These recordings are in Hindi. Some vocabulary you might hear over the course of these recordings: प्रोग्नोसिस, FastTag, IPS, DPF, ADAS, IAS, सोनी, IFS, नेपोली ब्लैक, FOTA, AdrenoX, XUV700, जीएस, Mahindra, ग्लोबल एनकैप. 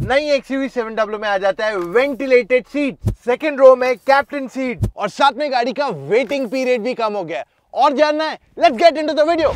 नई XUV700 में आ जाता है वेंटिलेटेड सीट, सेकंड रो में कैप्टन सीट और साथ में गाड़ी का वेटिंग पीरियड भी कम हो गया है। और जानना है, let's get into the video.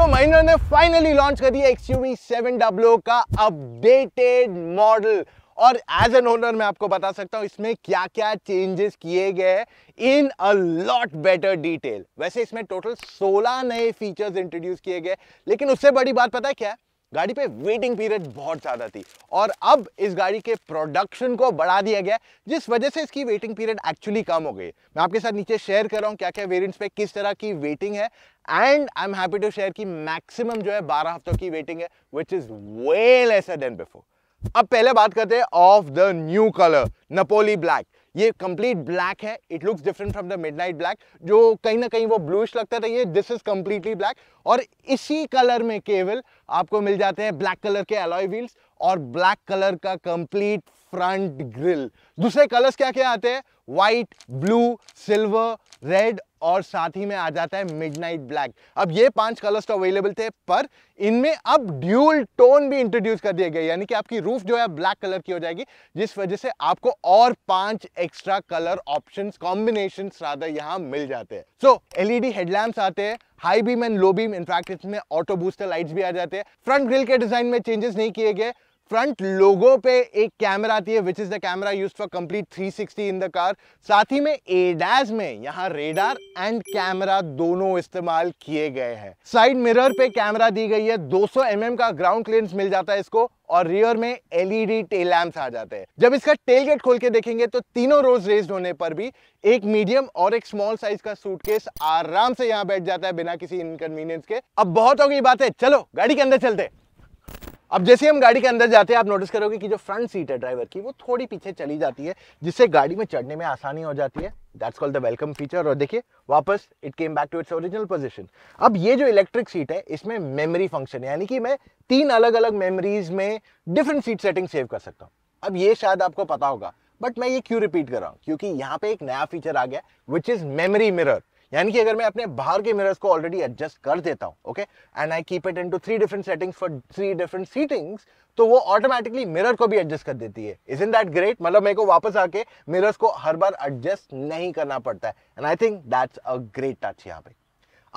तो महिंद्रा ने फाइनली लॉन्च कर दिया XUV700 का अपडेटेड मॉडल और एज एन ओनर मैं आपको बता सकता हूं इसमें क्या क्या चेंजेस किए गए in a lot better detail. वैसे इसमें टोटल 16 नए फीचर्स इंट्रोड्यूस किए गए, लेकिन उससे बड़ी बात पता है क्या है? गाड़ी पे वेटिंग पीरियड बहुत ज़्यादा थी और अब इस गाड़ी के प्रोडक्शन को बढ़ा दिया गया, जिस वजह से इसकी वेटिंग पीरियड एक्चुअली कम हो गई। मैं आपके साथ नीचे शेयर कर रहा हूँ क्या क्या वेरिएंट्स पे किस तरह की वेटिंग है and I am happy to share कि मैक्सिमम जो है 12 हफ्तों की वेटिंग है, which is way lesser than before. अब पहले बात करते हैं of the new colour नेपोली ब्लैक। ये कंप्लीट ब्लैक है, it looks different from the midnight black जो कहीं ना कहीं वो ब्लूइश लगता था, ये दिस इज कंप्लीटली ब्लैक। और इसी कलर में केवल आपको मिल जाते हैं ब्लैक कलर के अलॉय व्हील्स और ब्लैक कलर का कंप्लीट फ्रंट ग्रिल। दूसरे कलर्स क्या क्या आते हैं? व्हाइट, ब्लू, सिल्वर, रेड और साथ ही में आ जाता है मिडनाइट ब्लैक। अब ये 5 कलर्स तो अवेलेबल थे, पर इनमें अब ड्यूल टोन भी इंट्रोड्यूस कर दिए गए, यानी कि आपकी रूफ जो है ब्लैक कलर की हो जाएगी, जिस वजह से आपको और 5 एक्स्ट्रा कलर ऑप्शंस, कॉम्बिनेशंस ज्यादा यहाँ मिल जाते हैं। सो एलईडी हेडलैम्प्स आते हैं, high beam and low beam, in fact इसमें ऑटो बूस्टर लाइट्स भी आ जाते हैं। फ्रंट ग्रिल के डिजाइन में चेंजेस नहीं किए गए। फ्रंट लोगो पे एक कैमरा आती है, which is the camera used for complete 360 in the car. साथ ही में ADAS में यहाँ रेडार एंड कैमरा दोनों इस्तेमाल किए गए हैं। साइड मिरर पे कैमरा दी गई है, 200 mm का ग्राउंड क्लियरेंस मिल जाता है इसको और रियर में LED टेल लैंप्स आ जाते हैं। जब इसका टेलगेट खोल के देखेंगे तो तीनों रोज रेस्ड होने पर भी एक मीडियम और एक स्मॉल साइज का सूटकेस आराम से यहाँ बैठ जाता है बिना किसी इनकन्वीनियंस के। अब बहुत होगी बात है, चलो गाड़ी के अंदर चलते। अब जैसे हम गाड़ी के अंदर जाते हैं आप नोटिस करोगे कि जो फ्रंट सीट है ड्राइवर की वो थोड़ी पीछे चली जाती है, जिससे गाड़ी में चढ़ने में आसानी हो जाती है। That's called the welcome feature. और देखिए वापस it came back to its original position. अब ये जो इलेक्ट्रिक सीट है इसमें मेमोरी फंक्शन है, यानी कि मैं 3 अलग अलग मेमोरीज में डिफरेंट सीट सेटिंग सेव कर सकता हूँ। अब ये शायद आपको पता होगा, बट मैं ये क्यों रिपीट कर रहा हूँ, क्योंकि यहाँ पे एक नया फीचर आ गया विच इज मेमोरी मिरर। यानी कि अगर मैं अपने बाहर के मिरर्स को ऑलरेडी एडजस्ट कर देता हूँ, okay, and I keep it into 3 different settings for 3 different seatings, तो वो ऑटोमेटिकली मिरर को भी एडजस्ट कर देती है। Isn't that great? मतलब मेरे को वापस आके मिरर्स को हर बार एडजस्ट नहीं करना पड़ता है and I think that's a great touch यहाँ पे।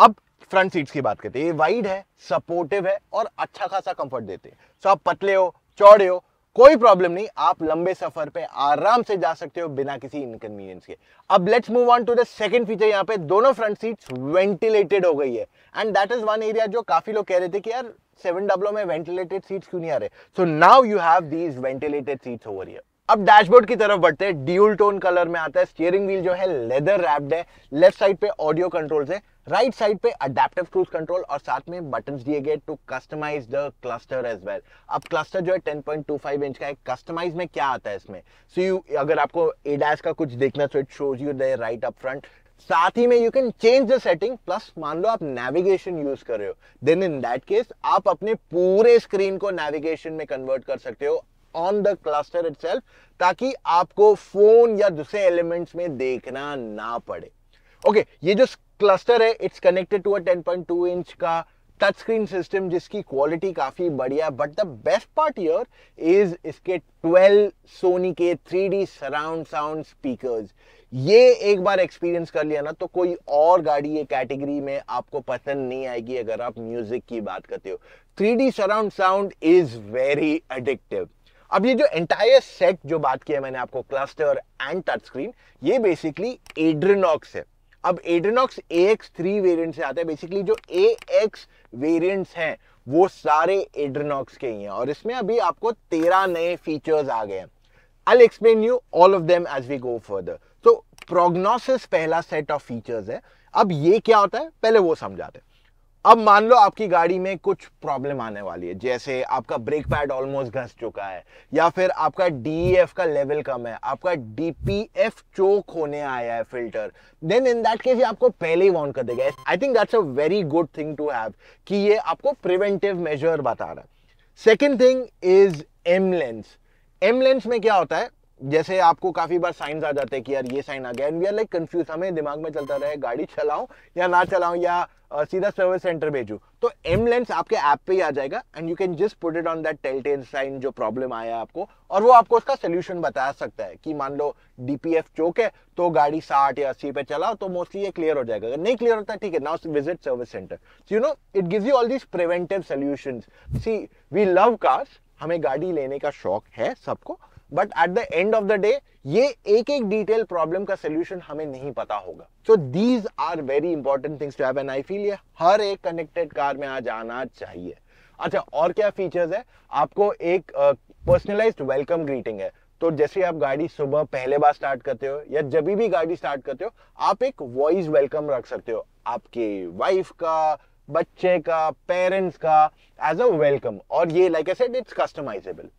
अब फ्रंट सीट्स की बात करते हैं। ये वाइड है, सपोर्टिव है और अच्छा खासा कंफर्ट देते हैं। सो आप पतले हो चौड़े हो कोई प्रॉब्लम नहीं, आप लंबे सफर पे आराम से जा सकते हो बिना किसी इनकन्वीनियंस के। अब let's move on to the second feature. यहाँ पे दोनों फ्रंट सीट्स वेंटिलेटेड हो गई है and that is one area जो काफी लोग कह रहे थे कि यार 700 में वेंटिलेटेड सीट्स क्यों नहीं आ रहे। So now you have these ventilated seats over here. अब डैशबोर्ड की तरफ बढ़ते हैं, ड्यूल टोन कलर में आता है। स्टीयरिंग व्हील जो है लेदर रैप्ड है, लेफ्ट साइड पे ऑडियो कंट्रोल्स है, राइट साइड पे अडैप्टिव क्रूज कंट्रोल और साथ में बटन्स दिए गए to customise the cluster as well. अब क्लस्टर जो है 10.25 इंच का है, कस्टमाइज में क्या आता है इसमें? सो यू अगर आपको ADAS का कुछ देखना तो it shows you there right up front. साथ ही में you can change the setting, plus मान लो आप नेविगेशन यूज कर रहे हो देन इन दैट केस आप अपने पूरे स्क्रीन को नेविगेशन में कन्वर्ट कर सकते हो ऑन द क्लस्टर इटसेल्फ, ताकि आपको फोन या दूसरे एलिमेंट्स में देखना ना पड़े। ओके ये जो क्लस्टर है it's connected to a 10.2 inch का टच स्क्रीन सिस्टम जिसकी क्वालिटी काफी बढ़िया, but the best part here is इसके 12 सोनी के 3D सराउंड साउंड स्पीकर्स। ये एक बार एक्सपीरियंस कर लिया ना तो कोई और गाड़ी ये कैटेगरी में आपको पसंद नहीं आएगी। अगर आप म्यूजिक की बात करते हो 3D surround sound is very addictive. अब ये जो एंटायर सेट जो बात किया मैंने आपको क्लस्टर एंड टच स्क्रीन, ये बेसिकली AdrenoX है। अब AdrenoX AX3 वेरिएंट से आता है, बेसिकली जो AX वेरिएंट्स हैं वो सारे AdrenoX के ही हैं और इसमें अभी आपको 13 नए फीचर्स आ गए हैं। I will explain you all of them as we go further. तो प्रोग्नोसिस पहला सेट ऑफ फीचर्स है। अब ये क्या होता है पहले वो समझाते हैं। अब मान लो आपकी गाड़ी में कुछ प्रॉब्लम आने वाली है, जैसे आपका ब्रेक पैड ऑलमोस्ट घस चुका है या फिर आपका DEF का लेवल कम है, आपका DPF चोक होने आया है filter, then in that case ये आपको पहले ही वार्न कर देगा। I think that's a very good thing to have कि ये आपको प्रिवेंटिव मेजर बता रहा है। Second thing is M lens. M lens में क्या होता है, जैसे आपको काफी बार साइंस आ जाते हैं कि यार ये साइन आ गया and we are like confuse, हमें दिमाग में चलता रहे गाड़ी चलाऊं या ना चलाऊं या सीधा सर्विस सेंटर भेजूं, तो एम लेंस आपके ऐप पे ही आ जाएगा and you can just put it on that telltale sign जो प्रॉब्लम आया आपको, और वो आपको उसका सोल्यूशन बता सकता है कि मान लो डीपीएफ चौक है तो गाड़ी 60 या 80 पे चलाओ तो मोस्टली ये क्लियर हो जाएगा, अगर नहीं क्लियर होता ठीक है now visit service centre. So you know it gives you all these preventive solutions. See we love cars, हमें गाड़ी लेने का शौक है सबको, but at the end of the day ये एक एक डिटेल प्रॉब्लम का सोल्यूशन हमें नहीं पता होगा। So these are very important things to have and I feel ये हर एक कनेक्टेड कार में आज आना चाहिए। अच्छा और क्या फीचर्स है, आपको एक पर्सनलाइज्ड वेलकम ग्रीटिंग है, तो जैसे आप गाड़ी सुबह पहले बार स्टार्ट करते हो या जब भी गाड़ी स्टार्ट करते हो आप एक वॉइस वेलकम रख सकते हो आपके वाइफ का, बच्चे का, पेरेंट्स का एज अ वेलकम, और ये like I said it's customisable.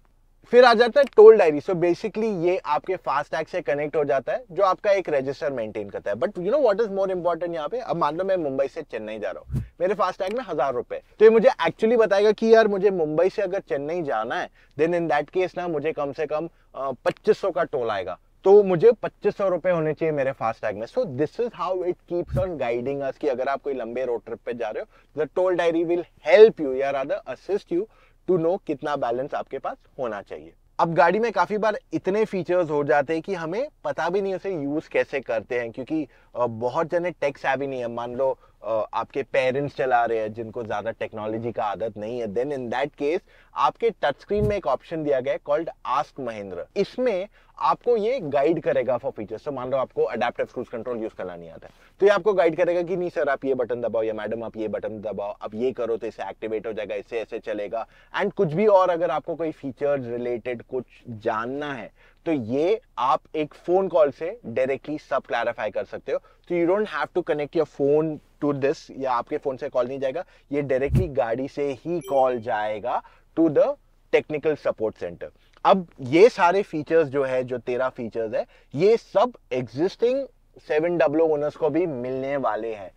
फिर आ जाता है टोल डायरी। सो बेसिकली ये आपके फास्टैग से कनेक्ट हो जाता है जो आपका एक रजिस्टर मेंटेन करता है, but you know what is more important यहाँ पे, अब मान लो मैं मुंबई से चेन्नई जा रहा हूँ, मेरे फास्टैग में 1000 रुपए, तो ये मुझे एक्चुअली बताएगा कि यार मुझे मुंबई से अगर चेन्नई जाना है देन इन दैट केस ना मुझे कम से कम 2500 का टोल आएगा, तो मुझे 2500 रुपए होने चाहिए मेरे फास्टैग में। So this is how it keeps on guiding us कि अगर आप कोई लंबे रोड ट्रिप पे जा रहे हो the toll diary will help you या rather assist you to know कितना बैलेंस आपके पास होना चाहिए। अब गाड़ी में काफी बार इतने फीचर्स हो जाते हैं कि हमें पता भी नहीं उसे यूज कैसे करते हैं, क्योंकि बहुत जने टेक सेवी नहीं है, मान लो आपके पेरेंट्स चला रहे हैं जिनको ज्यादा टेक्नोलॉजी का आदत नहीं है, देन इन दैट केस आपके टच स्क्रीन में एक ऑप्शन दिया गया है कॉल्ड आस्क महिंद्रा, इसमें आपको ये गाइड करेगा फॉर फीचर्स। तो मान लो आपको अडैप्टिव क्रूज कंट्रोल यूज करना नहीं आता है तो ये आपको गाइड करेगा कि नहीं सर आप ये बटन दबाओ या मैडम आप ये बटन दबाओ, आप ये करो तो इसे एक्टिवेट हो जाएगा, इसे ऐसे चलेगा एंड कुछ भी। और अगर आपको कोई फीचर्स रिलेटेड कुछ जानना है तो ये आप एक फोन कॉल से डायरेक्टली सब क्लैरिफाई कर सकते हो, तो you don't have to connect your phone to this, या आपके फोन से कॉल नहीं जाएगा, ये डायरेक्टली गाड़ी से ही कॉल जाएगा to the technical support centre. अब ये सारे फीचर्स जो है, जो 13 फीचर्स है, ये सब एग्जिस्टिंग 700 ओनर्स को भी मिलने वाले हैं।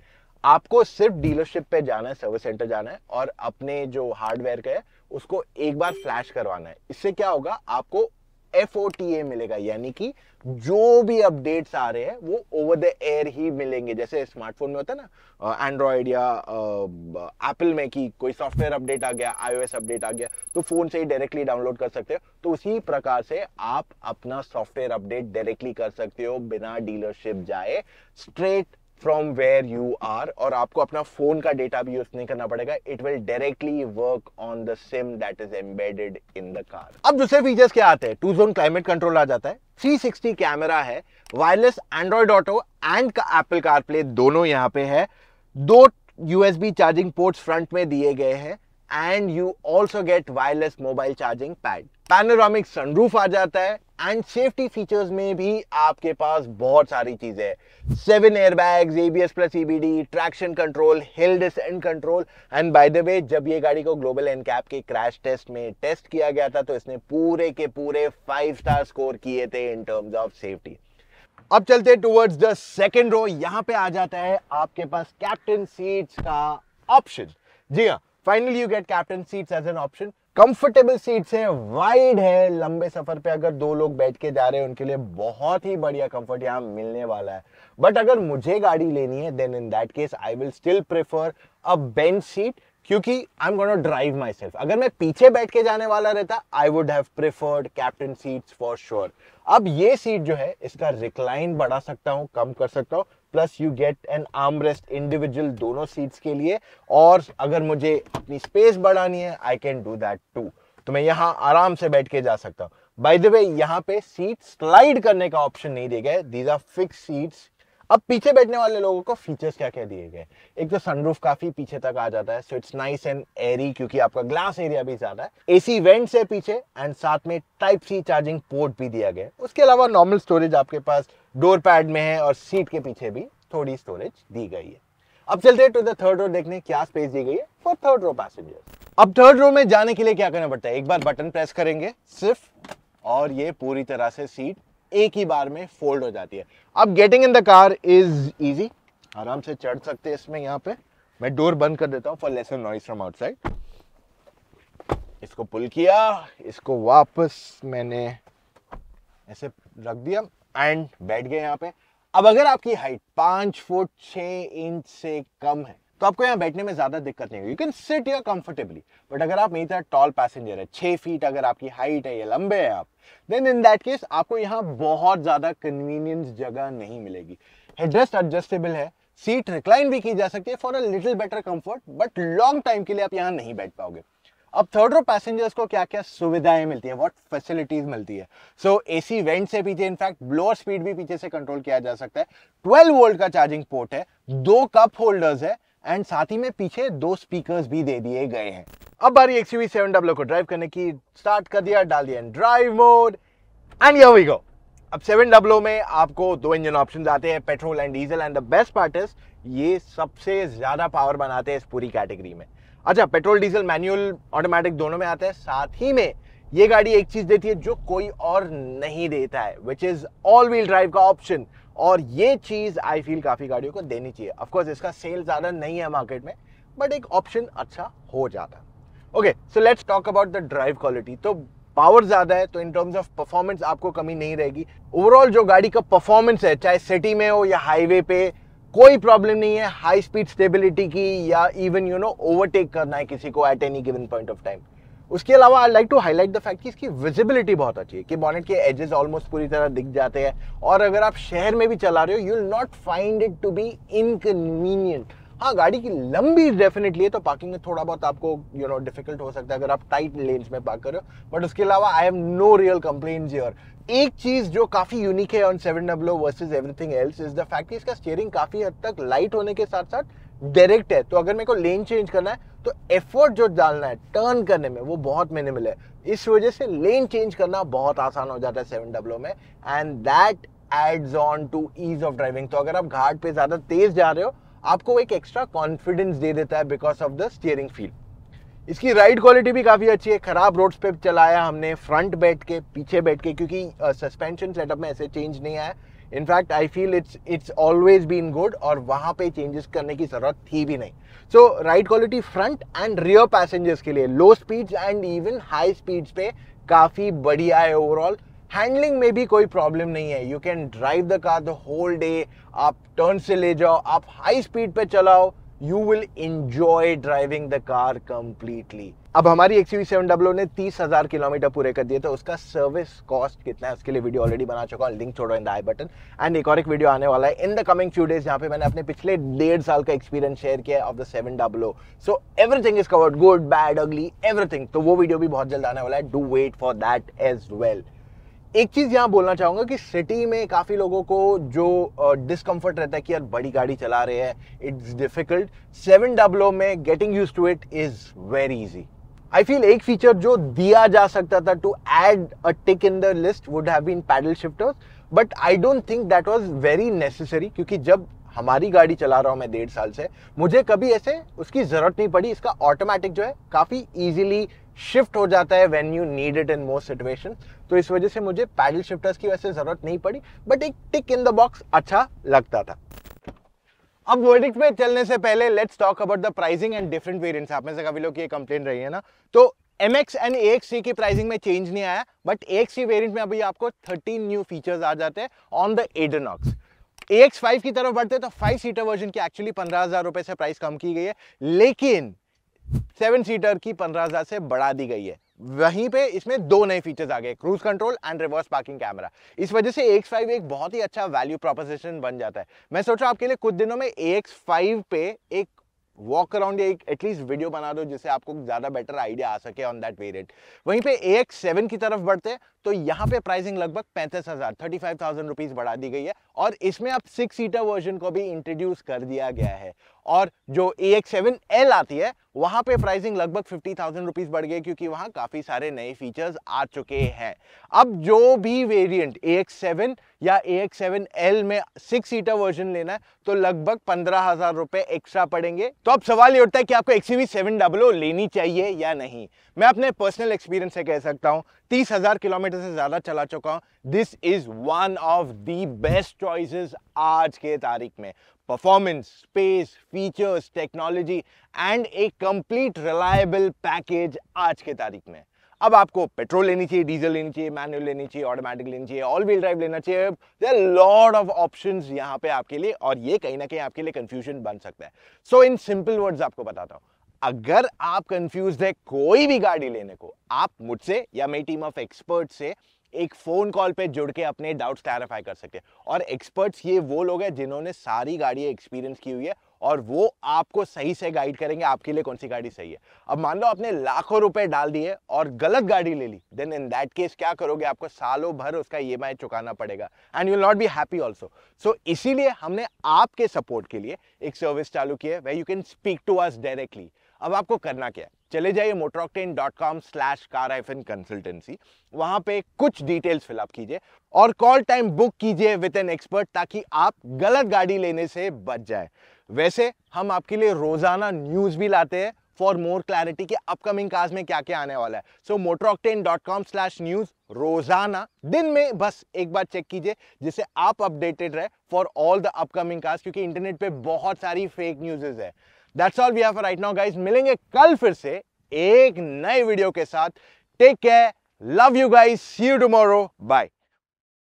आपको सिर्फ डीलरशिप पे जाना है, सर्विस सेंटर जाना है और अपने जो हार्डवेयर का है उसको एक बार फ्लैश करवाना है। इससे क्या होगा, आपको FOTA मिलेगा, यानी कि जो भी अपडेट्स आ रहे हैं वो ओवर द एयर ही मिलेंगे, जैसे स्मार्टफोन में होता है ना एंड्रॉयड या एप्पल में कि कोई सॉफ्टवेयर अपडेट आ गया, iOS अपडेट आ गया तो फोन से ही डायरेक्टली डाउनलोड कर सकते हो। तो उसी प्रकार से आप अपना सॉफ्टवेयर अपडेट डायरेक्टली कर सकते हो बिना डीलरशिप जाए, straight from where you are, और आपको अपना फोन का डेटा भी यूज नहीं करना पड़ेगा, it will directly work on the SIM that is embedded in the car. अब दूसरे फीचर्स क्या आते हैं, 2-zone क्लाइमेट कंट्रोल आ जाता है, 360 कैमरा है, wireless Android Auto and Apple CarPlay दोनों यहाँ पे है, 2 USB चार्जिंग पोर्ट्स फ्रंट में दिए गए हैं and you also get wireless mobile charging pad, panoramic sunroof आ जाता है एंड सेफ्टी फीचर्स में भी आपके पास बहुत सारी चीजें हैं, 7 airbags, ABS+EBD, traction control, hill descent control and by the way जब ये गाड़ी को ग्लोबल एनकैप के क्रैश टेस्ट में टेस्ट किया गया था तो इसने पूरे के पूरे 5 स्टार स्कोर किए थे इन टर्म्स ऑफ सेफ्टी। अब चलते हैं टुवर्ड्स द सेकेंड रो, यहाँ पे आ जाता है आपके पास कैप्टन सीट्स का ऑप्शन। जी हाँ, finally you get captain seats as an option. Comfortable seats है, वाइड है, लंबे सफर पे अगर 2 लोग बैठ के जा रहे हैं उनके लिए बहुत ही बढ़िया कंफर्ट यहाँ मिलने वाला है। बट अगर मुझे गाड़ी लेनी है then in that case I will still prefer a bench seat, क्योंकि I am gonna drive my self. अगर मैं पीछे बैठ के जाने वाला रहता I would have preferred captain seats for sure. अब ये सीट जो है इसका रिक्लाइन बढ़ा सकता हूँ, कम कर सकता हूँ, plus you get an armrest individual दोनों सीट्स के लिए, और अगर मुझे अपनी स्पेस बढ़ानी है I can do that too, तो मैं यहाँ आराम से बैठ के जा सकता हूँ। बाय द वे यहाँ पे सीट स्लाइड करने का ऑप्शन नहीं दिया गया है, दीज आर फिक्स सीट्स। अब पीछे बैठने वाले लोगों को फीचर्स क्या क्या दिए गए, एक तो सनरूफ काफी पीछे तक आ जाता है so it's nice and airy, क्योंकि आपका ग्लास एरिया भी ज्यादा है, एसी वेंट्स है पीछे एंड साथ में Type-C चार्जिंग पोर्ट भी दिया गया है। उसके अलावा नॉर्मल स्टोरेज आपके पास डोर पैड में है और सीट के पीछे भी थोड़ी स्टोरेज दी गई है। अब चलते हैं टू द थर्ड रो, देखने क्या स्पेस दी गई है फॉर थर्ड रो पैसेंजर्स। अब थर्ड रो में जाने के लिए क्या करना पड़ता है, एक बार बटन प्रेस करेंगे सिर्फ और ये पूरी तरह से सीट एक ही बार में फोल्ड हो जाती है। अब getting in the car is easy, आराम से चढ़ सकते हैं इसमें। यहाँ पे मैं डोर बंद कर देता हूँ for lesser noise from outside. इसको पुल किया, इसको वापस मैंने ऐसे रख दिया एंड बैठ गए यहाँ पे। अब अगर आपकी हाइट 5 फुट 6 इंच से कम है तो आपको यहाँ बैठने में ज्यादा दिक्कत नहीं होगी, you can sit here comfortably. But अगर आप मेरी तरह टॉल पैसेंजर है, 6 फीट अगर आपकी हाइट है या लंबे है आप, देन इन दैट केस आपको यहाँ बहुत ज्यादा कन्वीनियंस जगह नहीं मिलेगी। हेडरेस्ट एडजस्टेबल है, सीट रिक्लाइन भी की जा सकती है for a little better comfort, but long time के लिए आप यहाँ नहीं बैठ पाओगे। अब थर्ड रो पैसेंजर्स को क्या क्या सुविधाएं मिलती है, व्हाट फैसिलिटीज मिलती है। सो एसी वेंट से पीछे, इनफैक्ट ब्लोअर स्पीड भी पीछे से कंट्रोल किया जा सकता है, 12 वोल्ट का चार्जिंग पोर्ट है, 2 कप होल्डर्स है एंड साथ ही में पीछे 2 स्पीकर्स भी दे दिए गए हैं। अब बारी XUV700 को ड्राइव करने की। स्टार्ट कर दिया, डाल दिया drive mode and here we go. अब 700 में आपको 2 इंजन ऑप्शंस आते हैं, petrol and diesel, and the best part is ये सबसे ज्यादा पावर बनाते हैं इस पूरी कैटेगरी में। अच्छा, पेट्रोल डीजल मैनुअल ऑटोमेटिक दोनों में आते हैं। साथ ही में ये गाड़ी एक चीज देती है जो कोई और नहीं देता है, which is all wheel drive का ऑप्शन, और ये चीज आई फील काफी गाड़ियों को देनी चाहिए। ऑफ कोर्स इसका सेल ज्यादा नहीं है मार्केट में, बट एक ऑप्शन अच्छा हो जाता है। Okay, so let's talk about the drive quality. तो पावर ज्यादा है तो इन टर्म्स ऑफ परफॉर्मेंस आपको कमी नहीं रहेगी। ओवरऑल जो गाड़ी का परफॉर्मेंस है, चाहे सिटी में हो या हाईवे पे, कोई प्रॉब्लम नहीं है हाई स्पीड स्टेबिलिटी की, या इवन यू नो ओवरटेक करना है किसी को at any given point of time. उसके अलावा I like to highlight the fact कि इसकी विजिबिलिटी बहुत अच्छी है, कि बॉनेट के एजेस ऑलमोस्ट पूरी तरह दिख जाते हैं, और अगर आप शहर में भी चला रहे हो you will not find it to be inconvenient. हाँ, गाड़ी की लंबी डेफिनेटली है तो पार्किंग में थोड़ा बहुत आपको यू नो डिफिकल्ट हो सकता है अगर आप टाइट लेन्स में पार्क कर रहे हो, बट उसके अलावा I have no real complaints here. एक चीज जो काफी यूनिक है on 700 versus everything else is the fact कि इसका स्टीयरिंग काफी हद तक लाइट होने के साथ साथ डायरेक्ट है, तो अगर मेरे को लेन चेंज करना है तो एफर्ट जो डालना है टर्न करने में वो बहुत मिनिमल है, इस वजह से लेन चेंज करना बहुत आसान हो जाता है 700 में, and that adds on to ease of driving. तो अगर आप घाट पे ज्यादा तेज जा रहे हो आपको एक एक्स्ट्रा कॉन्फिडेंस दे देता है because of the steering feel. इसकी राइड क्वालिटी भी काफ़ी अच्छी है, खराब रोड्स पे चलाया हमने फ्रंट बैठ के, पीछे बैठ के, क्योंकि सस्पेंशन सेटअप में ऐसे चेंज नहीं आया। In fact I feel it's always been good, और वहाँ पे चेंजेस करने की जरूरत थी भी नहीं। So ride quality front and rear passengers के लिए low speeds and even high speeds पे काफ़ी बढ़िया है। ओवरऑल हैंडलिंग में भी कोई प्रॉब्लम नहीं है, you can drive the car the whole day, आप टर्न से ले जाओ, आप हाई स्पीड पे चलाओ, you will enjoy driving the car completely. अब हमारी XUV700 ने 30,000 किलोमीटर पूरे कर दिए, तो उसका सर्विस कॉस्ट कितना है उसके लिए वीडियो ऑलरेडी बना चुका हूँ, लिंक छोड़ो in the i button, and एक और एक वीडियो आने वाला है in the coming few days जहाँ पे मैंने अपने पिछले 1.5 साल का एक्सपीरियंस शेयर किया of the 700। So everything is covered, good bad ugly everything, तो वो वीडियो भी बहुत जल्द आने वाला है, do wait for that as well. एक चीज़ यहाँ बोलना चाहूँगा कि सिटी में काफ़ी लोगों को जो डिस्कम्फर्ट रहता है कि यार बड़ी गाड़ी चला रहे हैं, इट्स डिफिकल्ट, 700 में getting used to it is very easy. I feel एक फीचर जो दिया जा सकता था to add a tick in the list would have been paddle shifters, but I don't think that was very necessary, क्योंकि जब हमारी गाड़ी चला रहा हूँ मैं 1.5 साल से, मुझे कभी ऐसे उसकी ज़रूरत नहीं पड़ी। इसका ऑटोमेटिक जो है काफ़ी ईजिली शिफ्ट हो जाता है when you need it in most situation, तो इस वजह से मुझे पैडल शिफ्टर्स की वैसे जरूरत नहीं पड़ी, बट एक टिक इन द बॉक्स अच्छा लगता था। अब वर्डिक्ट में चलने से पहले let's talk about the pricing and different variants. आप में से काफी लोग की कंप्लेंट रही है ना, तो MX एंड AXC की प्राइसिंग में चेंज नहीं आया, बट AXC वेरियंट में अभी आपको 13 न्यू फीचर्स आ जाते हैं ऑन द AdrenoX। AX5 की तरफ बढ़ते तो 5 सीटर वर्जन की एक्चुअली 15,000 रुपए से प्राइस कम की गई है, लेकिन 7 सीटर की 15,000 से बढ़ा दी गई है। वहीं पे इसमें 2 नए फीचर्स आ गए, cruise control and reverse parking camera. इस वजह से AX5 एक बहुत ही अच्छा वैल्यू प्रोपोजिशन बन जाता है। मैं सोच रहा हूँ आपके लिए कुछ दिनों में AX5 पे एक वॉक अराउंड या एक एटलीस्ट वीडियो बना दो जिससे आपको ज़्यादा बेटर आइडिया आ सके ऑन दैट वेरिएंट। वहीं पे AX7 की तरफ बढ़ते हैं तो यहाँ पे प्राइसिंग लगभग 35,000 35,000 रुपीज़ बढ़ा दी गई है, और इसमें अब 6 सीटर वर्जन को भी इंट्रोड्यूस कर दिया गया है। और जो AX7L आती है वहाँ पे प्राइसिंग लगभग 50,000 रुपीज़ बढ़ गई, क्योंकि वहाँ काफ़ी सारे नए फीचर्स आ चुके हैं। अब जो भी वेरिएंट AX7 या AX7L में 6 सीटर वर्जन लेना है तो लगभग 15,000 रुपये एक्स्ट्रा पड़ेंगे। तो अब सवाल ये उठता है कि आपको XUV700 लेनी चाहिए या नहीं। मैं अपने पर्सनल एक्सपीरियंस से कह सकता हूँ 30,000 किलोमीटर से ज़्यादा चला चुका हूँ, this is one of the best choices आज के तारीख में। Performance, space, features, technology and a complete reliable package आज के तारीख में। अब आपको पेट्रोल लेनी चाहिए, डीजल लेनी चाहिए, मैनुअल लेनी चाहिए, ऑटोमेटिक लेनी चाहिए, ऑल व्हील ड्राइव लेना चाहिए। There are lot of options यहाँ पे आपके लिए, और ये कहीं ना कहीं आपके लिए कंफ्यूजन बन सकता है। सो इन सिंपल वर्ड्स आपको बताता हूँ, अगर आप कंफ्यूज है कोई भी गाड़ी लेने को, आप मुझसे या मेरी टीम ऑफ एक्सपर्ट से एक फोन कॉल पे जुड़ के अपने डाउट्स क्लैरिफाई कर सकते हैं। और एक्सपर्ट्स ये वो लोग हैं जिन्होंने सारी गाड़ियाँ एक्सपीरियंस की हुई है और वो आपको सही से गाइड करेंगे आपके लिए कौन सी गाड़ी सही है। अब मान लो आपने लाखों रुपए डाल दिए और गलत गाड़ी ले ली, देन इन दैट केस क्या करोगे, आपको सालों भर उसका EMI चुकाना पड़ेगा and you will not be happy also. So इसीलिए हमने आपके सपोर्ट के लिए एक सर्विस चालू की है where you can speak to us directly. अब आपको करना क्या है, चले जाइए motoroctane.com/car-consultancy, वहां पे कुछ डिटेल्स फिलअप कीजिए और कॉल टाइम बुक कीजिए विद एन एक्सपर्ट, ताकि आप गलत गाड़ी लेने से बच जाए। वैसे हम आपके लिए रोजाना न्यूज भी लाते हैं फॉर मोर क्लैरिटी के अपकमिंग कार्स में क्या क्या आने वाला है। सो motoroctane.com/news रोजाना दिन में बस एक बार चेक कीजिए, जिससे आप अपडेटेड रहे for all the upcoming cars, क्योंकि इंटरनेट पे बहुत सारी फेक न्यूजेस है। That's all we have for right now, guys. मिलेंगे कल फिर से एक नए वीडियो के साथ। Take care, love you guys, see you tomorrow, bye.